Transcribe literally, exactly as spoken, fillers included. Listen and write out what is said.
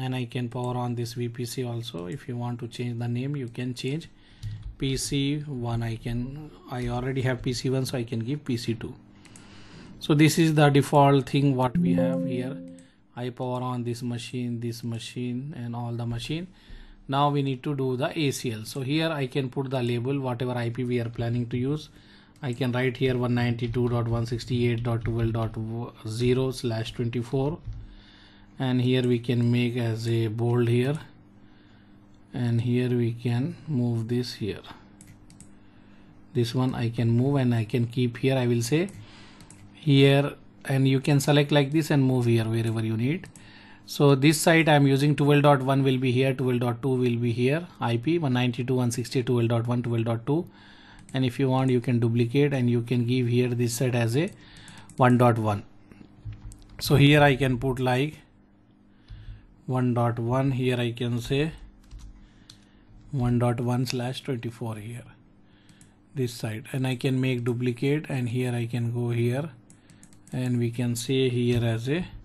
and I can power on this V P C also. If you want to change the name, you can change P C one. I can I already have P C one, so I can give P C two. So this is the default thing what we have here. I power on this machine, this machine, and all the machine. Now we need to do the A C L. So here I can put the label, whatever I P we are planning to use. I can write here one ninety-two dot one sixty-eight dot twelve dot zero slash twenty-four, and here we can make as a bold here, and here we can move this here. This one I can move and I can keep here. I will say here, and you can select like this and move here wherever you need. So this site I am using twelve dot one will be here, twelve dot two will be here, I P one ninety-two dot one sixty-eight dot twelve dot one, twelve dot two. And if you want, you can duplicate and you can give here this set as a one dot one. So here I can put like one dot one, here I can say one dot one slash twenty-four here, this side, and I can make duplicate, and here I can go here and we can say here as a